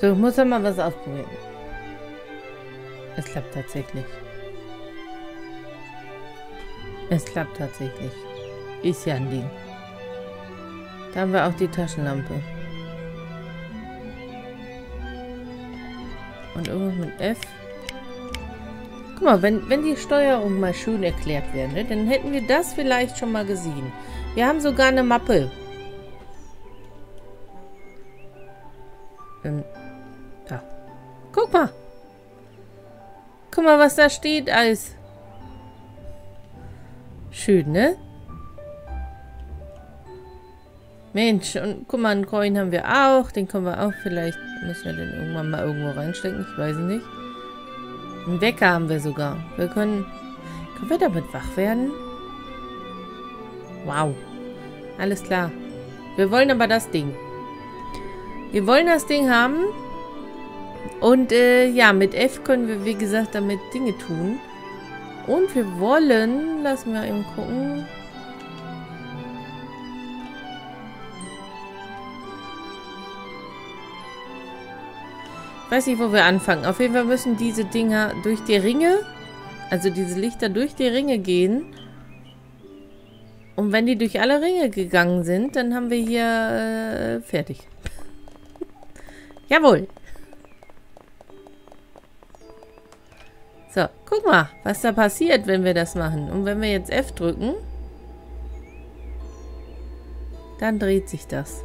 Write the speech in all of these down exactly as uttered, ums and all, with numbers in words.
So, ich muss ja mal was ausprobieren. Es klappt tatsächlich. Es klappt tatsächlich. Ist ja ein Ding. Da haben wir auch die Taschenlampe. Und irgendwas mit F. Guck mal, wenn, wenn die Steuerung mal schön erklärt wäre, ne, dann hätten wir das vielleicht schon mal gesehen. Wir haben sogar eine Mappe. Ähm, da. Guck mal. Guck mal, was da steht als... Schön, ne? Mensch, und guck mal, einen Coin haben wir auch. Den können wir auch vielleicht... Müssen wir den irgendwann mal irgendwo reinstecken? Ich weiß nicht. Einen Wecker haben wir sogar. Wir können... Können wir damit wach werden? Wow. Alles klar. Wir wollen aber das Ding. Wir wollen das Ding haben. Und äh, ja, mit F können wir, wie gesagt, damit Dinge tun. Und wir wollen... Lassen wir eben gucken... Ich weiß nicht, wo wir anfangen. Auf jeden Fall müssen diese Dinger durch die Ringe, also diese Lichter durch die Ringe gehen. Und wenn die durch alle Ringe gegangen sind, dann haben wir hier äh, fertig. Jawohl. So, guck mal, was da passiert, wenn wir das machen. Und wenn wir jetzt F drücken, dann dreht sich das.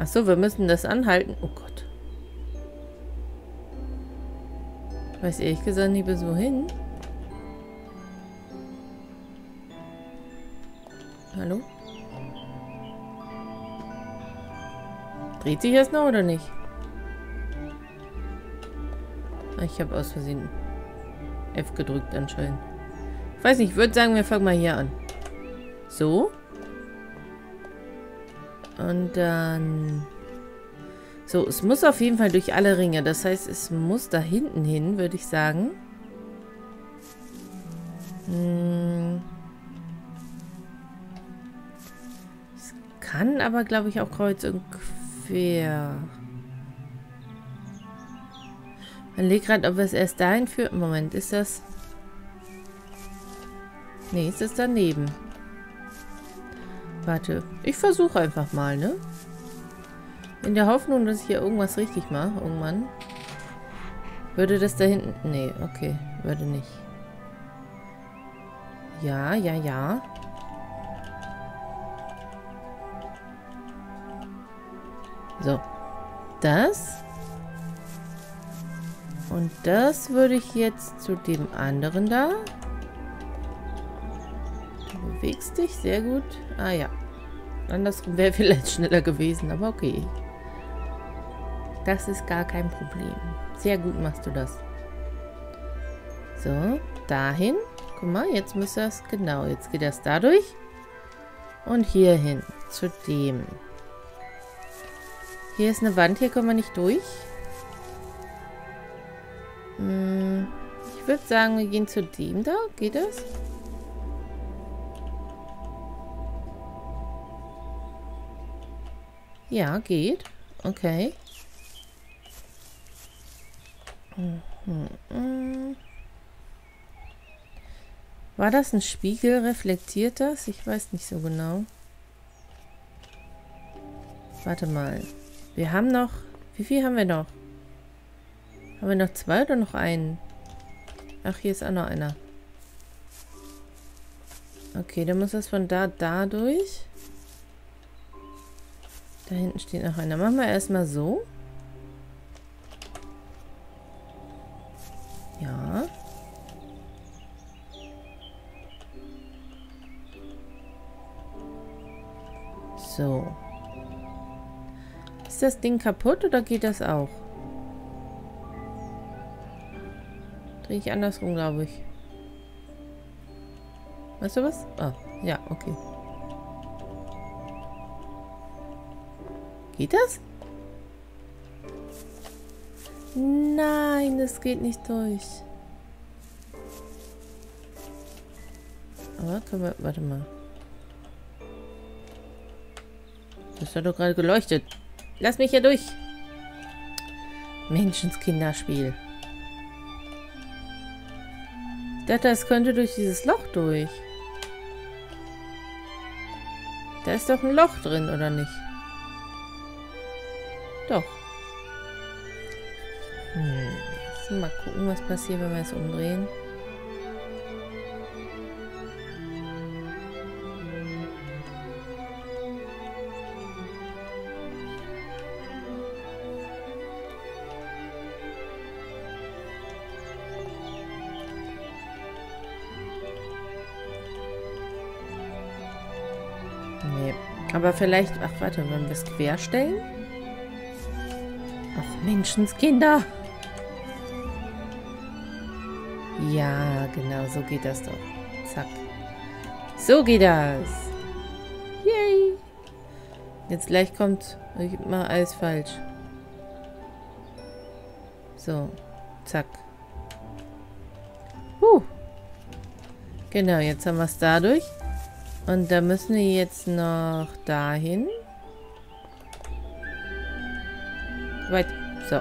Achso, wir müssen das anhalten. Oh Gott. Ich weiß ehrlich gesagt nicht bis wohin. Hallo? Dreht sich das noch oder nicht? Ich habe aus Versehen F gedrückt anscheinend. Ich weiß nicht, ich würde sagen, wir fangen mal hier an. So. Und dann... So, es muss auf jeden Fall durch alle Ringe. Das heißt, es muss da hinten hin, würde ich sagen. Hm. Es kann aber, glaube ich, auch kreuz und quer. Man legt gerade, ob wir es erst dahin führen. Moment, ist das... Nee, ist das daneben. Warte, ich versuche einfach mal, ne? In der Hoffnung, dass ich hier irgendwas richtig mache, irgendwann. Würde das da hinten... Nee, okay, würde nicht. Ja, ja, ja. So. Das. Und das würde ich jetzt zu dem anderen da... Bewegst dich, sehr gut. Ah ja. Andersrum wäre vielleicht schneller gewesen, aber okay. Das ist gar kein Problem. Sehr gut machst du das. So, dahin. Guck mal, jetzt müsste das, genau, jetzt geht das dadurch. Und hier hin, zu dem. Hier ist eine Wand, hier können wir nicht durch. Hm, ich würde sagen, wir gehen zu dem da. Geht das? Ja, geht. Okay. War das ein Spiegel? Reflektiert das? Ich weiß nicht so genau. Warte mal. Wir haben noch... Wie viel haben wir noch? Haben wir noch zwei oder noch einen? Ach, hier ist auch noch einer. Okay, dann muss das von da, da durch... Da hinten steht noch einer. Machen wir erstmal so. Ja. So. Ist das Ding kaputt oder geht das auch? Drehe ich andersrum, glaube ich. Weißt du was? Ah, ja, okay. Geht das? Nein, das geht nicht durch. Aber können wir... Warte mal. Das hat doch gerade geleuchtet. Lass mich hier durch. Menschenkinderspiel. Das könnte durch dieses Loch durch. Da ist doch ein Loch drin, oder nicht? Doch. Hm. Mal gucken, was passiert, wenn wir es umdrehen. Aber vielleicht... Ach, warte, wenn wir es querstellen? Ach, Menschenskinder! Ja, genau, so geht das doch. Zack. So geht das! Yay! Jetzt gleich kommt... Ich mach alles falsch. So. Zack. Huh. Genau, jetzt haben wir es dadurch. Und da müssen wir jetzt noch dahin. Weit. So.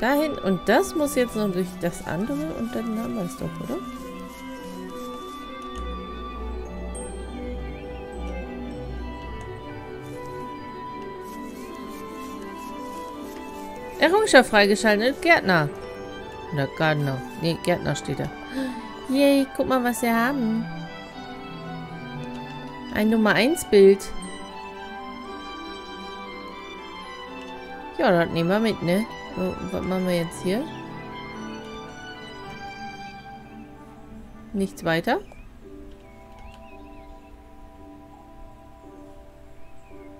Dahin. Und das muss jetzt noch durch das andere. Und dann haben wir es doch, oder? Errungenschaft freigeschaltet. Gärtner. Oder Gärtner. Nee, Gärtner steht da. Yay, guck mal, was wir haben. Ein Nummer eins Bild. Ja, das nehmen wir mit, ne? So, was machen wir jetzt hier? Nichts weiter.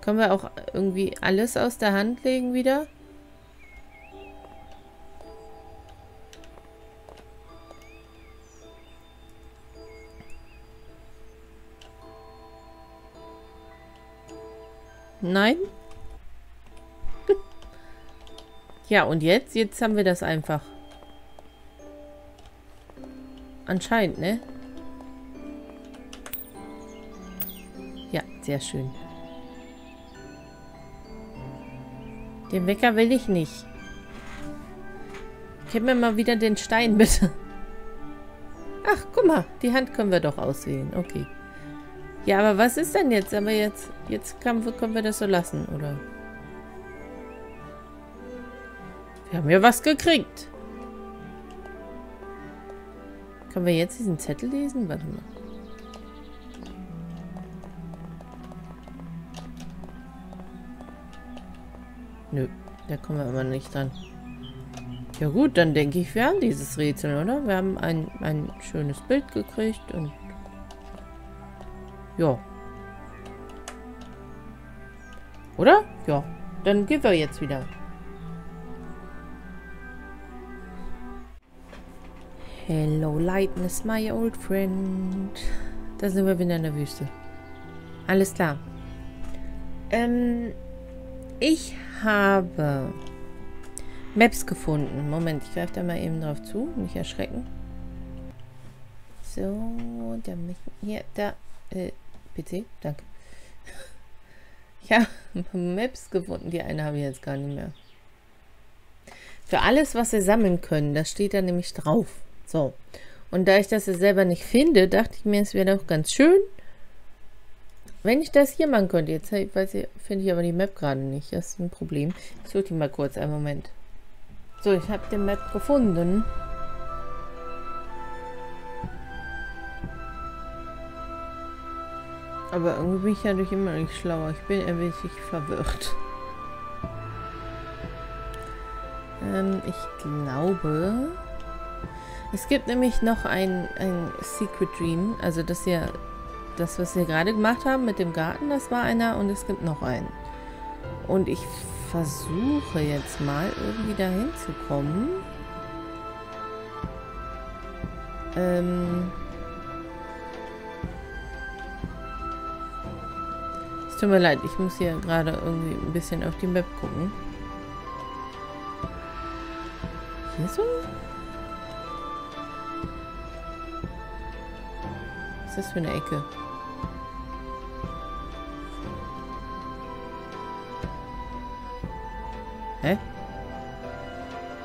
Können wir auch irgendwie alles aus der Hand legen wieder? Nein? Ja, und jetzt? Jetzt haben wir das einfach. Anscheinend, ne? Ja, sehr schön. Den Wecker will ich nicht. Gib mir mal wieder den Stein, bitte. Ach, guck mal. Die Hand können wir doch auswählen. Okay. Ja, aber was ist denn jetzt? Aber jetzt, jetzt kann, können wir das so lassen, oder? Wir haben ja was gekriegt. Können wir jetzt diesen Zettel lesen? Warte mal. Nö, da kommen wir immer nicht dran. Ja gut, dann denke ich, wir haben dieses Rätsel, oder? Wir haben ein, ein schönes Bild gekriegt und... Ja. Oder? Ja. Dann gehen wir jetzt wieder. Hello, Lightness, my old friend. Da sind wir wieder in der Wüste. Alles klar. Ähm, ich habe Maps gefunden. Moment, ich greife da mal eben drauf zu. Nicht erschrecken. So, da mich hier, da, äh, P C, danke. Ich habe Maps gefunden. Die eine habe ich jetzt gar nicht mehr. Für alles, was wir sammeln können, das steht da nämlich drauf. So. Und da ich das ja selber nicht finde, dachte ich mir, es wäre doch ganz schön, wenn ich das hier machen könnte. Jetzt finde ich aber die Map gerade nicht. Das ist ein Problem. Ich suche die mal kurz. Einen Moment. So, ich habe die Map gefunden. Aber irgendwie bin ich dadurch immer nicht schlauer. Ich bin ein wenig verwirrt. Ähm, ich glaube... Es gibt nämlich noch ein, ein Secret Dream. Also das hier... Das, was wir gerade gemacht haben mit dem Garten, das war einer. Und es gibt noch einen. Und ich versuche jetzt mal irgendwie dahin zu kommen. Ähm... Tut mir leid, ich muss hier gerade irgendwie ein bisschen auf die Map gucken. Hier so? Was ist das für eine Ecke? Hä?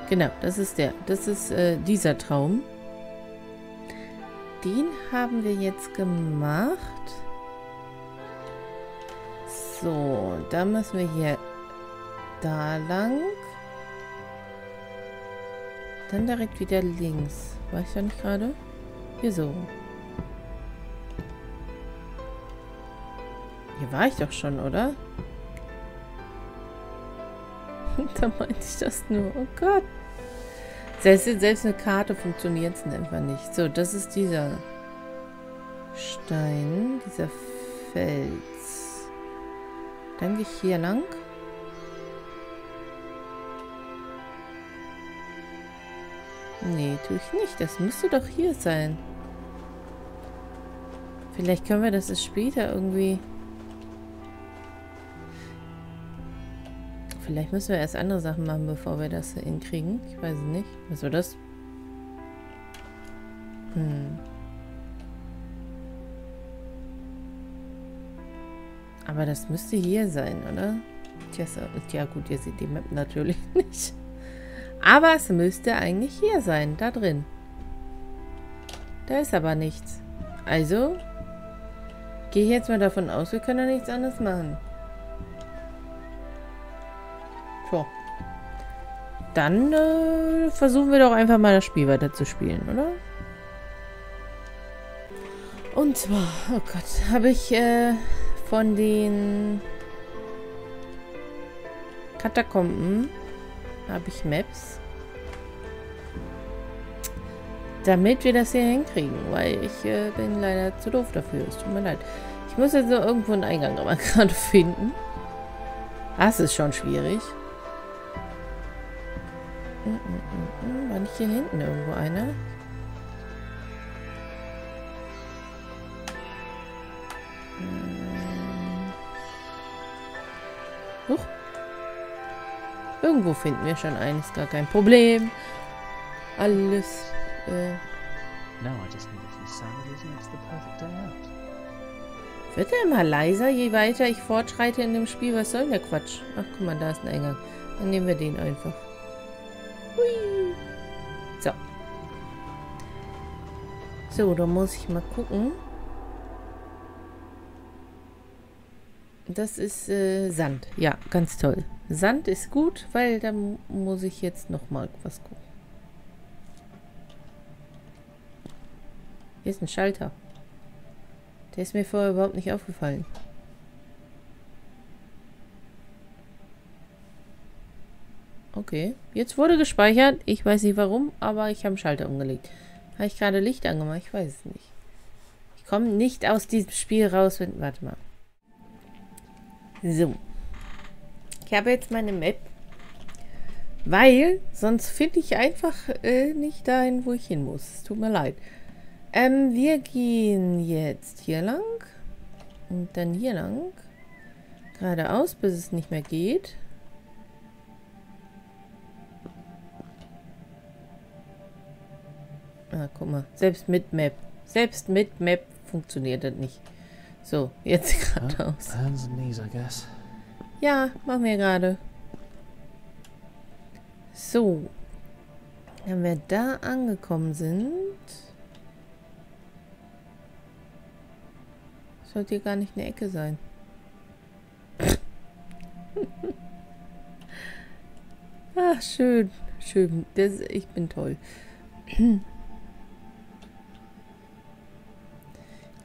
Genau, das ist der. Das ist äh, dieser Traum. Den haben wir jetzt gemacht. So, da müssen wir hier da lang. Dann direkt wieder links. Weiß ich ja nicht gerade. Hier so. Hier war ich doch schon, oder? Da meinte ich das nur. Oh Gott. Selbst, selbst eine Karte funktioniert es einfach nicht. So, das ist dieser Stein. Dieser Fels. Dann gehe ich hier lang. Nee, tue ich nicht. Das müsste doch hier sein. Vielleicht können wir das erst später irgendwie... Vielleicht müssen wir erst andere Sachen machen, bevor wir das hinkriegen. Ich weiß es nicht. Was war das? Hm. Aber das müsste hier sein, oder? Tja, ja gut, ihr seht die Map natürlich nicht. Aber es müsste eigentlich hier sein, da drin. Da ist aber nichts. Also, gehe ich jetzt mal davon aus, wir können ja nichts anderes machen. So. Dann äh, versuchen wir doch einfach mal das Spiel weiter zu spielen, oder? Und zwar, oh Gott, habe ich äh, von den Katakomben habe ich Maps. Damit wir das hier hinkriegen, weil ich äh, bin leider zu doof dafür. Es tut mir leid. Ich muss jetzt noch irgendwo einen Eingang aber gerade finden. Das ist schon schwierig. War nicht hier hinten irgendwo einer? Huch. Irgendwo finden wir schon einen, ist gar kein Problem. Alles. Äh. Wird er immer leiser, je weiter ich fortschreite in dem Spiel? Was soll denn der Quatsch? Ach, guck mal, da ist ein Eingang. Dann nehmen wir den einfach. Hui. So. So, da muss ich mal gucken. Das ist äh, Sand. Ja, ganz toll. Sand ist gut, weil da muss ich jetzt noch mal was gucken. Hier ist ein Schalter. Der ist mir vorher überhaupt nicht aufgefallen. Okay, jetzt wurde gespeichert. Ich weiß nicht warum, aber ich habe einen Schalter umgelegt. Habe ich gerade Licht angemacht? Ich weiß es nicht. Ich komme nicht aus diesem Spiel raus. Wenn, warte mal. So. Ich habe jetzt meine Map. Weil sonst finde ich einfach äh, nicht dahin, wo ich hin muss. Es tut mir leid. Ähm, wir gehen jetzt hier lang. Und dann hier lang. Geradeaus, bis es nicht mehr geht. Ah, guck mal. Selbst mit Map. Selbst mit Map funktioniert das nicht. So, jetzt geradeaus. Ja, machen wir gerade. So. Wenn wir da angekommen sind... Sollte hier gar nicht eine Ecke sein. Ach, schön. Schön. Das, ich bin toll. Ich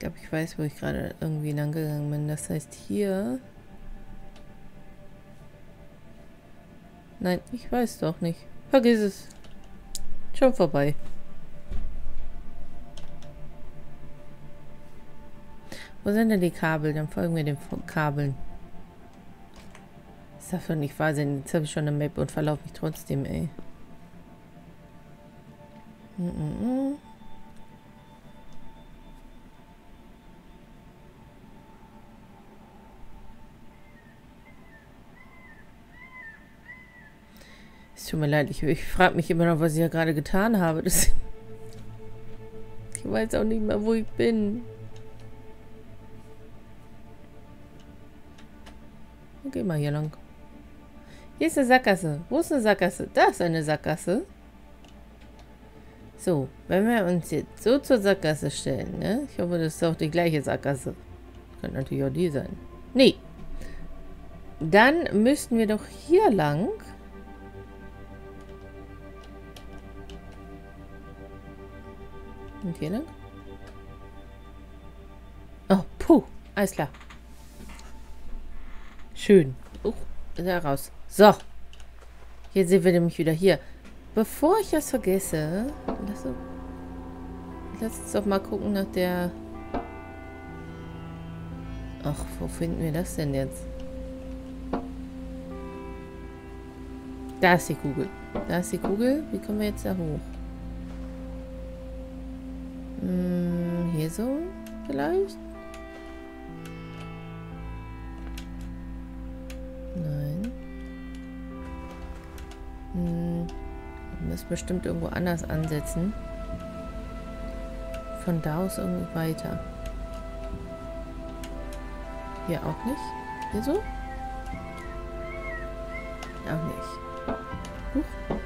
glaube, ich weiß, wo ich gerade irgendwie lang gegangen bin. Das heißt, hier... Nein, ich weiß doch nicht. Vergiss es. Schon vorbei. Wo sind denn die Kabel? Dann folgen wir den Kabeln. Das darf doch nicht wahr sein. Jetzt habe ich schon eine Map und verlaufe mich trotzdem, ey. Es tut mir leid. Ich, ich frage mich immer noch, was ich ja gerade getan habe. Das ich weiß auch nicht mehr, wo ich bin. Geh mal hier lang. Hier ist eine Sackgasse. Wo ist eine Sackgasse? Da ist eine Sackgasse. So, wenn wir uns jetzt so zur Sackgasse stellen, ne? Ich hoffe, das ist auch die gleiche Sackgasse. Könnte natürlich auch die sein. Nee. Dann müssten wir doch hier lang. Und hier lang. Oh, puh. Alles klar. Schön. Oh, da raus. So. Hier sind wir nämlich wieder hier. Bevor ich das vergesse, lass, lass uns doch mal gucken nach der... Ach, wo finden wir das denn jetzt? Da ist die Kugel. Da ist die Kugel. Wie kommen wir jetzt da hoch? Hm, hier so vielleicht? Nein. Hm, wir müssen bestimmt irgendwo anders ansetzen. Von da aus irgendwie weiter. Hier auch nicht. Hier so? Auch nicht. Huch.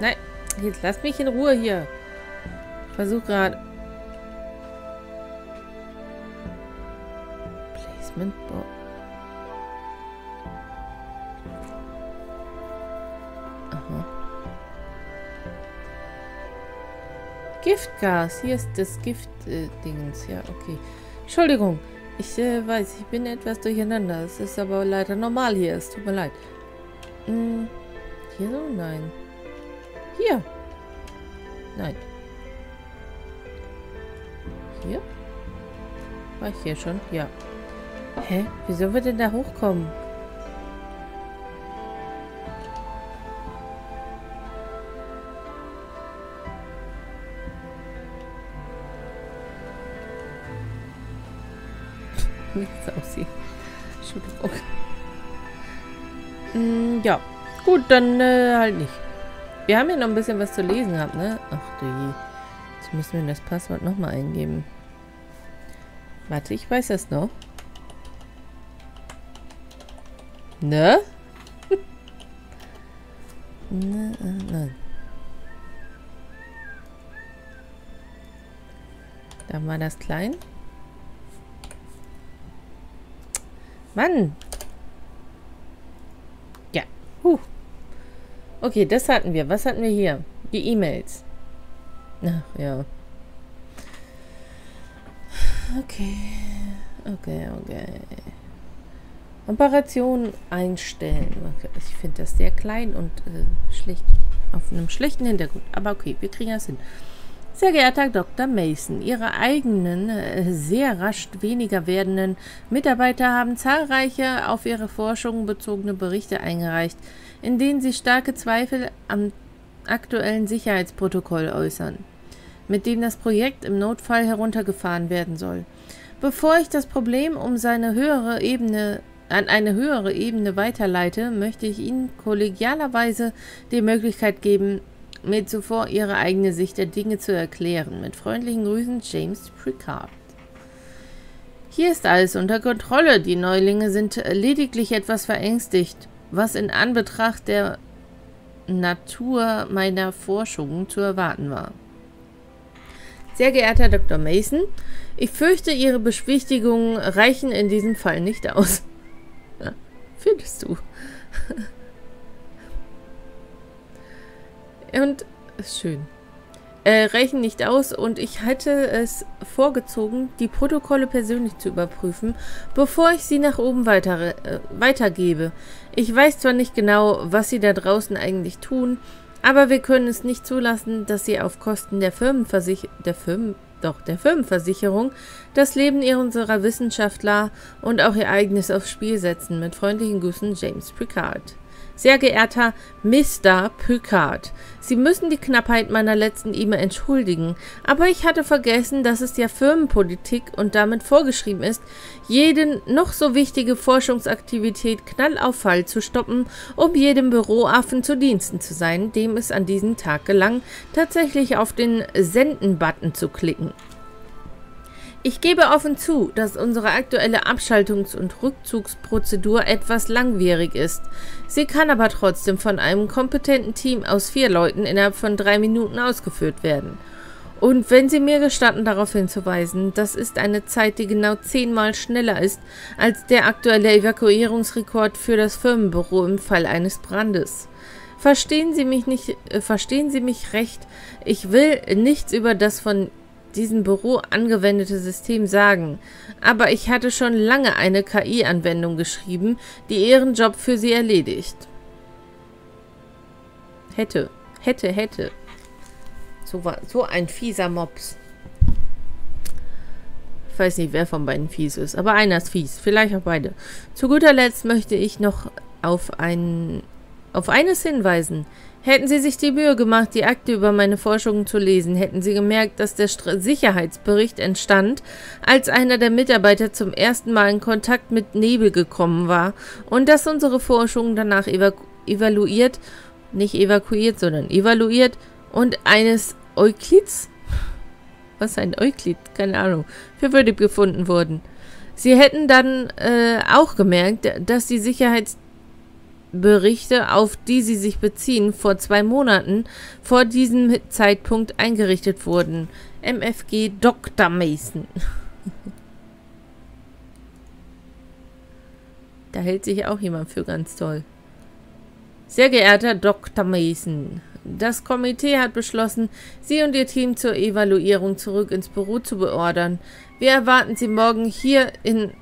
Nein, jetzt lass mich in Ruhe hier. Ich versuche gerade. Placement Board. Aha. Giftgas. Hier ist das Gift-Dingens. Ja, okay. Entschuldigung. Ich äh, weiß, ich bin etwas durcheinander. Es ist aber leider normal hier. Es tut mir leid. Hm, hier so? Nein. Hier. Nein. Hier? War ich hier schon? Ja. Hä? Wie sollen wir denn da hochkommen? Nichts aussehen. Entschuldigung. Mm, ja. Gut, dann äh, halt nicht. Wir haben ja noch ein bisschen was zu lesen gehabt, ne? Ach du je. Jetzt müssen wir das Passwort nochmal eingeben. Warte, ich weiß das noch. Ne? ne, äh, nein. Dann war das klein. Mann! Ja. Huh. Okay, das hatten wir. Was hatten wir hier? Die E-Mails. Ach, ja. Okay. Okay, okay. Operationen einstellen. Okay. Ich finde das sehr klein und äh, schlecht. Auf einem schlechten Hintergrund. Aber okay, wir kriegen das hin. Sehr geehrter Doktor Mason, Ihre eigenen, sehr rasch weniger werdenden Mitarbeiter haben zahlreiche auf ihre Forschungen bezogene Berichte eingereicht, in denen sie starke Zweifel am aktuellen Sicherheitsprotokoll äußern, mit dem das Projekt im Notfall heruntergefahren werden soll. Bevor ich das Problem um seine höhere Ebene an eine höhere Ebene weiterleite, möchte ich Ihnen kollegialerweise die Möglichkeit geben, mir zuvor ihre eigene Sicht der Dinge zu erklären. Mit freundlichen Grüßen, James Pricard. Hier ist alles unter Kontrolle. Die Neulinge sind lediglich etwas verängstigt, was in Anbetracht der Natur meiner Forschungen zu erwarten war. Sehr geehrter Doktor Mason, ich fürchte, Ihre Beschwichtigungen reichen in diesem Fall nicht aus. Ja, findest du? Und, ist schön, äh, reichen nicht aus und ich hätte es vorgezogen, die Protokolle persönlich zu überprüfen, bevor ich sie nach oben weiter, äh, weitergebe. Ich weiß zwar nicht genau, was sie da draußen eigentlich tun, aber wir können es nicht zulassen, dass sie auf Kosten der Firmenversich- der Firmen, doch, der Firmenversicherung das Leben unserer Wissenschaftler und auch ihr eigenes aufs Spiel setzen. Mit freundlichen Grüßen, James Picard. Sehr geehrter Mister Picard, Sie müssen die Knappheit meiner letzten E-Mail entschuldigen, aber ich hatte vergessen, dass es ja Firmenpolitik und damit vorgeschrieben ist, jede noch so wichtige Forschungsaktivität knallauf Fall zu stoppen, um jedem Büroaffen zu Diensten zu sein, dem es an diesem Tag gelang, tatsächlich auf den Senden-Button zu klicken. Ich gebe offen zu, dass unsere aktuelle Abschaltungs- und Rückzugsprozedur etwas langwierig ist. Sie kann aber trotzdem von einem kompetenten Team aus vier Leuten innerhalb von drei Minuten ausgeführt werden. Und wenn Sie mir gestatten, darauf hinzuweisen, das ist eine Zeit, die genau zehnmal schneller ist als der aktuelle Evakuierungsrekord für das Firmenbüro im Fall eines Brandes. Verstehen Sie mich nicht, äh, verstehen Sie mich recht, ich will nichts über das von diesem Büro angewendete System sagen, aber ich hatte schon lange eine K I-Anwendung geschrieben, die ihren Job für Sie erledigt. Hätte, hätte, hätte. So, war, so ein fieser Mops. Ich weiß nicht, wer von beiden fies ist, aber einer ist fies. Vielleicht auch beide. Zu guter Letzt möchte ich noch auf, ein, auf eines hinweisen. Hätten Sie sich die Mühe gemacht, die Akte über meine Forschungen zu lesen, hätten Sie gemerkt, dass der Sicherheitsbericht entstand, als einer der Mitarbeiter zum ersten Mal in Kontakt mit Nebel gekommen war und dass unsere Forschungen danach evaku- evaluiert, nicht evakuiert, sondern evaluiert, und eines Euklids, was ein Euklid, keine Ahnung, für würdig gefunden wurden. Sie hätten dann äh, auch gemerkt, dass die Sicherheitsberichte, auf die sie sich beziehen, vor zwei Monaten vor diesem Zeitpunkt eingerichtet wurden. M F G Doktor Mason. Da hält sich auch jemand für ganz toll. Sehr geehrter Doktor Mason, das Komitee hat beschlossen, Sie und Ihr Team zur Evaluierung zurück ins Büro zu beordern. Wir erwarten Sie morgen hier in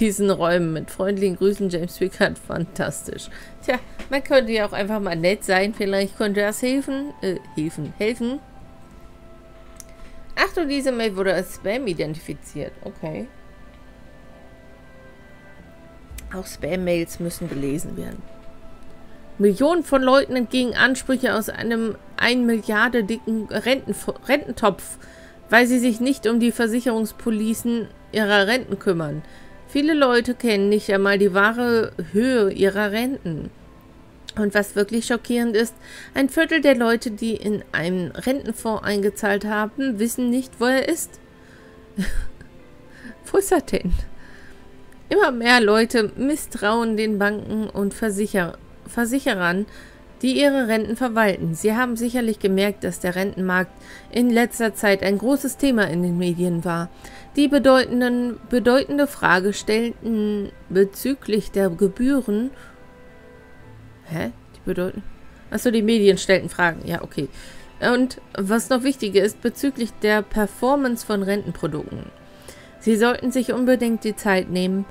diesen Räumen. Mit freundlichen Grüßen, James Wickard. Fantastisch. Tja, man könnte ja auch einfach mal nett sein. Vielleicht könnte das helfen. Äh, helfen. Helfen. Ach du, diese Mail wurde als Spam identifiziert. Okay. Auch Spam-Mails müssen gelesen werden. Millionen von Leuten entgegen Ansprüche aus einem eine Milliarde dicken Renten, Rententopf, weil sie sich nicht um die Versicherungspolicen ihrer Renten kümmern. Viele Leute kennen nicht einmal die wahre Höhe ihrer Renten. Und was wirklich schockierend ist, ein Viertel der Leute, die in einen Rentenfonds eingezahlt haben, wissen nicht, wo er ist. Wo ist er denn? Immer mehr Leute misstrauen den Banken und Versicherern. Versicherern, die ihre Renten verwalten. Sie haben sicherlich gemerkt, dass der Rentenmarkt in letzter Zeit ein großes Thema in den Medien war. Die bedeutenden, bedeutende Frage stellten bezüglich der Gebühren... Hä? Die bedeuten... Achso, die Medien stellten Fragen. Ja, okay. Und was noch wichtiger ist, bezüglich der Performance von Rentenprodukten. Sie sollten sich unbedingt die Zeit nehmen...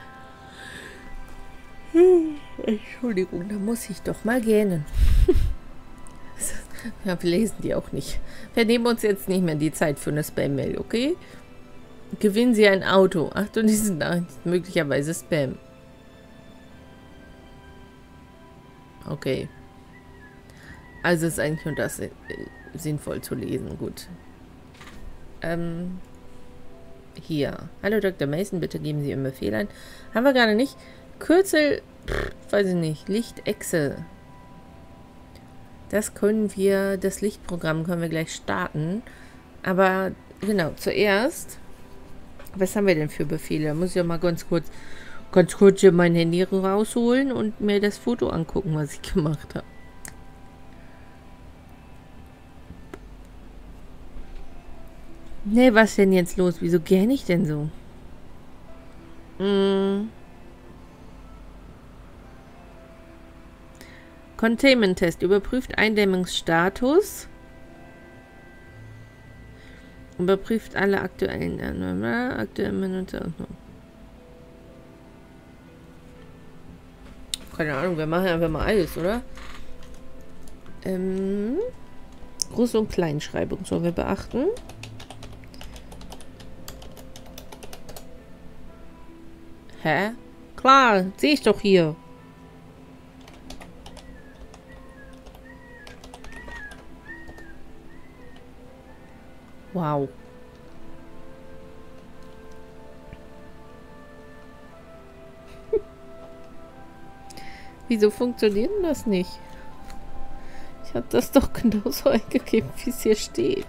Entschuldigung, da muss ich doch mal gähnen. Ja, wir lesen die auch nicht. Wir nehmen uns jetzt nicht mehr die Zeit für eine Spam-Mail, okay? Gewinnen Sie ein Auto. Achtung, die sind möglicherweise Spam. Okay. Also ist eigentlich nur das äh, sinnvoll zu lesen. Gut. Ähm, hier. Hallo Doktor Mason, bitte geben Sie Ihren Befehl ein. Haben wir gerade nicht... Kürzel, pff, weiß ich nicht, Lichtechse. Das können wir, das Lichtprogramm können wir gleich starten. Aber genau, zuerst, was haben wir denn für Befehle? Da muss ich auch mal ganz kurz, ganz kurz hier mein Handy rausholen und mir das Foto angucken, was ich gemacht habe. Ne, was ist denn jetzt los? Wieso gähne ich denn so? Hm... Containment-Test. Überprüft Eindämmungsstatus. Überprüft alle aktuellen... aktuellen Keine Ahnung, wir machen einfach mal alles, oder? Ähm, Groß- und Kleinschreibung sollen wir beachten. Hä? Klar, sehe ich doch hier. Wow. Wieso funktioniert denn das nicht? Ich habe das doch genauso eingegeben, wie es hier steht.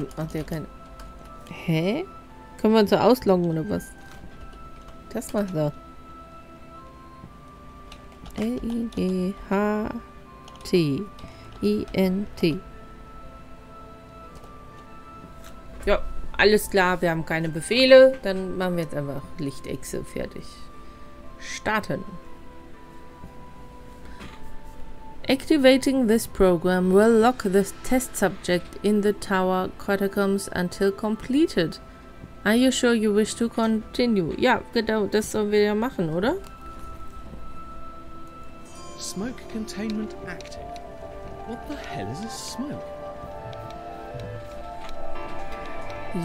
zum... Ach, der kann... Hä? Können wir uns so ausloggen oder was? Das macht er. L I G H T I N T. Ja, alles klar, wir haben keine Befehle. Dann machen wir jetzt einfach Lichtechse fertig. Starten. Activating this program will lock the test subject in the tower catacombs until completed. Are you sure you wish to continue? Ja, genau, das sollen wir ja machen, oder? Smoke containment active. What the hell is a smoke?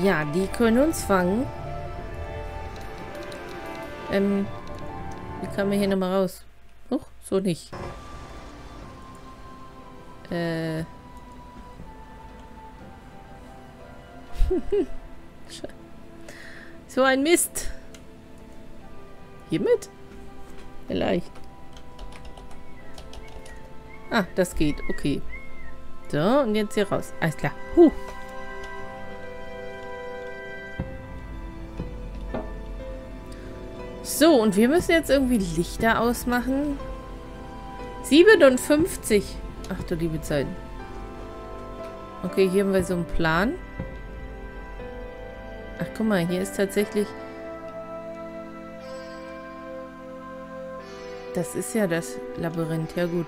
Ja, die können uns fangen. Ähm, wie kann man hier nochmal raus? Huch, so nicht. Äh. So ein Mist. Hiermit? Vielleicht. Ah, das geht. Okay. So, und jetzt hier raus. Alles klar. Huh. So, und wir müssen jetzt irgendwie Lichter ausmachen. siebenundfünfzig. Ach du liebe Zeit. Okay, hier haben wir so einen Plan. Ach, guck mal, hier ist tatsächlich... Das ist ja das Labyrinth. Ja, gut.